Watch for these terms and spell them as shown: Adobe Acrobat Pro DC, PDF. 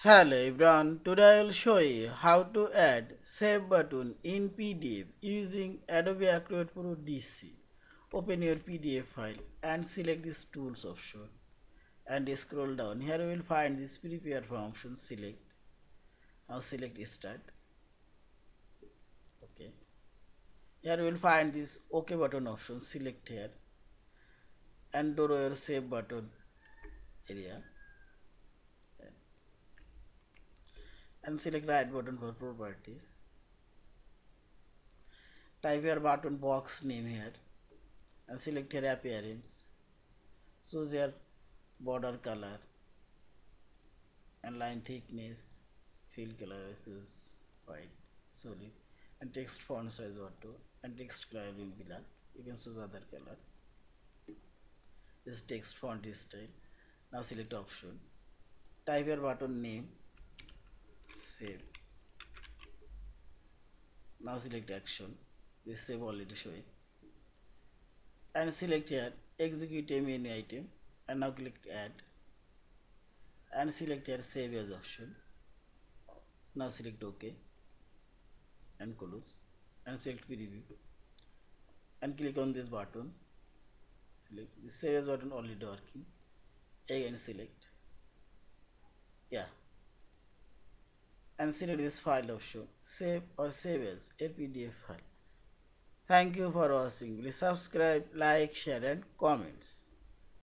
Hello everyone, today I will show you how to add save button in PDF using Adobe Acrobat Pro DC. Open your PDF file and select this tools option and scroll down. Here you will find this prepare function. Select. Now select start. Okay. Here you will find this OK button option. Select here and draw your save button area. And select right button for properties. Type your button box name here and select here appearance. Choose your border color and line thickness, fill color choose white, solid, and text font size auto and text color will be black. You can choose other color. This text font is style. Now select option. Type your button name. Save. Now select action. This save already showing. And select here execute any item and now click add. And select here save as option. Now select OK and close and select preview and click on this button. Select the save as button already working. Again select. Yeah. And select this file option, save or save as a PDF file. Thank you for watching. Please subscribe, like, share and comments.